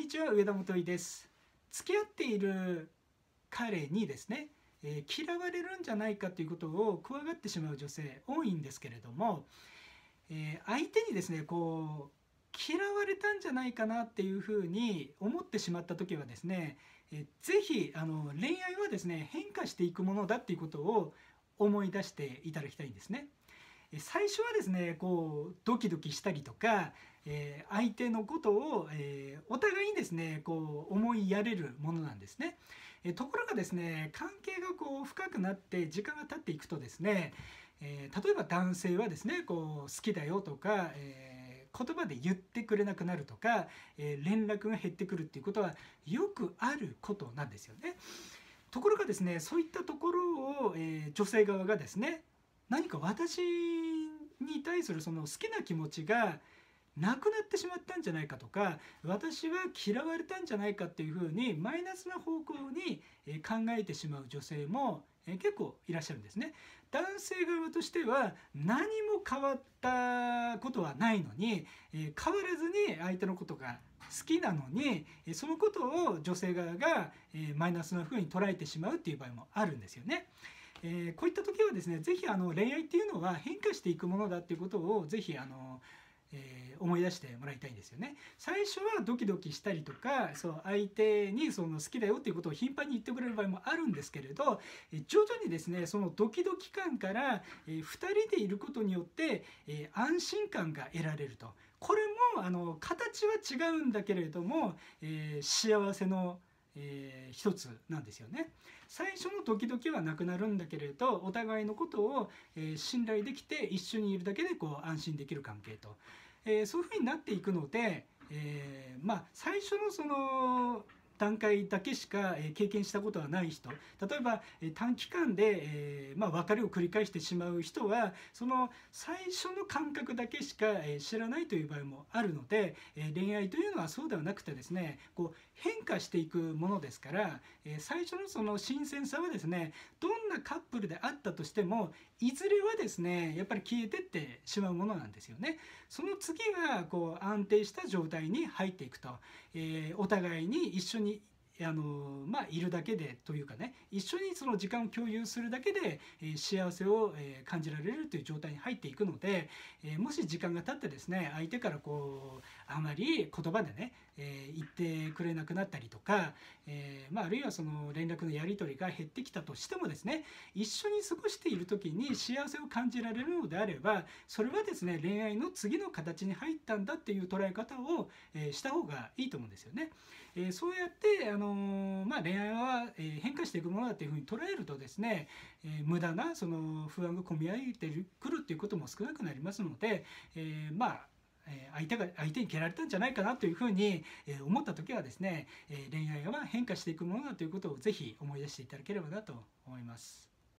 にちは、上田元井です。付き合っている彼にですね、嫌われるんじゃないかということを怖がってしまう女性多いんですけれども、相手にですねこう嫌われたんじゃないかなっていうふうに思ってしまった時はですね、是非恋愛はですね変化していくものだっていうことを思い出していただきたいんですね。最初はですねこうドキドキしたりとか、相手のことを、お互いにですねこう思いやれるものなんですね。ところがですね関係がこう深くなって時間が経っていくとですね、例えば男性はですねこう好きだよとか、言葉で言ってくれなくなるとか、連絡が減ってくるっていうことはよくあることなんですよね。ところがですねそういったところを、女性側がですね何か私に対するその好きな気持ちがなくなってしまったんじゃないかとか、私は嫌われたんじゃないかっていうふうにマイナスな方向に考えてしまう女性も結構いらっしゃるんですね。男性側としては何も変わったことはないのに、変わらずに相手のことが好きなのに、そのことを女性側がマイナスなふうに捉えてしまうっていう場合もあるんですよね。こういった時はですね是非恋愛っていうのは変化していくものだっていうことを是非思い出してもらいたいんですよね。最初はドキドキしたりとか、そう相手にその好きだよっていうことを頻繁に言ってくれる場合もあるんですけれど、徐々にですねそのドキドキ感から2人でいることによって安心感が得られると。これも形は違うんだけれども、幸せの一つなんですよね。最初のドキドキはなくなるんだけれど、お互いのことを、信頼できて一緒にいるだけでこう安心できる関係と、そういうふうになっていくので、最初のその段階だけしか経験したことはない人、例えば短期間で、別れを繰り返してしまう人はその最初の感覚だけしか知らないという場合もあるので、恋愛というのはそうではなくてですねこう変化していくものですから、最初のその新鮮さはですねどんなカップルであったとしてもいずれはですねやっぱり消えてってしまうものなんですよね。その次はこう安定した状態に入っていくと、お互いに一緒にいるだけでというかね、一緒にその時間を共有するだけで、幸せを、感じられるという状態に入っていくので、もし時間が経ってですね相手からこうあまり言葉でね、言ってくれなくなったりとか、あるいはその連絡のやり取りが減ってきたとしてもですね一緒に過ごしている時に幸せを感じられるのであれば、それはですね恋愛の次の形に入ったんだっていう捉え方を、した方がいいと思うんですよね。そうやって恋愛は変化していくものだというふうに捉えるとですね、無駄なその不安が込み上げてくるということも少なくなりますので、相手に蹴られたんじゃないかなというふうに思った時はですね、恋愛は変化していくものだということをぜひ思い出していただければなと思います。